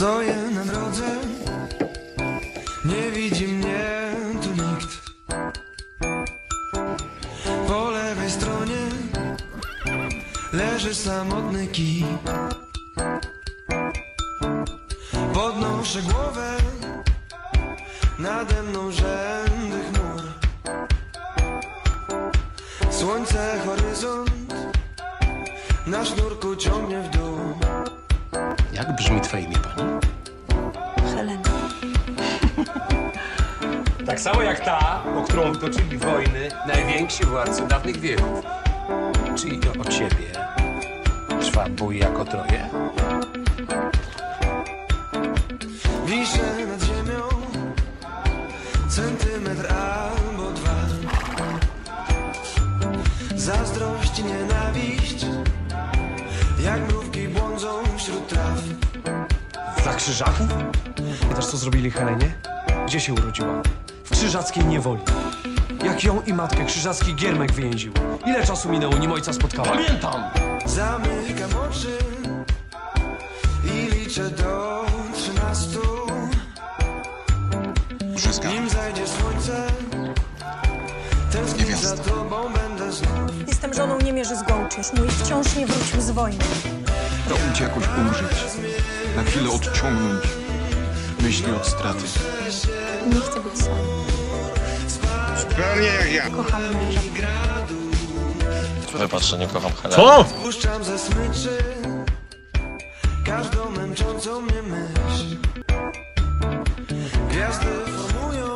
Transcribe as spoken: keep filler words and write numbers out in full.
Stoję na drodze, nie widzi mnie tu nikt. Po lewej stronie leży samotny kij. Podnoszę głowę, nade mną rzędy chmur. Słońce, horyzont, na sznurku ciągnie w dół. Jak brzmi twoje imię, pani? Helena. Tak samo jak ta, o którą toczyli wojny najwięksi władcy dawnych wieków. Czyli to o ciebie trwa bój jako troje? Wiszę nad ziemią centymetr albo dwa. Zazdrość, nienawiść, jak mrówki błądzą wśród traw. Dla Krzyżaków? Wiesz, co zrobili Helenie? Gdzie się urodziła? W krzyżackiej niewoli. Jak ją i matkę krzyżacki giermek wyjęził. Ile czasu minęło, nim ojca spotkała? Pamiętam! Zamykam oczy i liczę do trzynastu. Brzyska. Nim zajdzie słońce, tęsknię za tobą będę znów. Jestem żoną Niemierzy z Gołczy. Mój wciąż nie wrócił z wojny. Dałbym ci jakoś umrzeć. Na chwilę odciągnąć myśli od straty. Nie chcę być sam. Zupełnie jak ja. Kocham męża. Wypatrz, że nie kocham Heleny. Co? Spuszczam ze smyczy każdą męczącą mnie myśl. Gwiazdy formują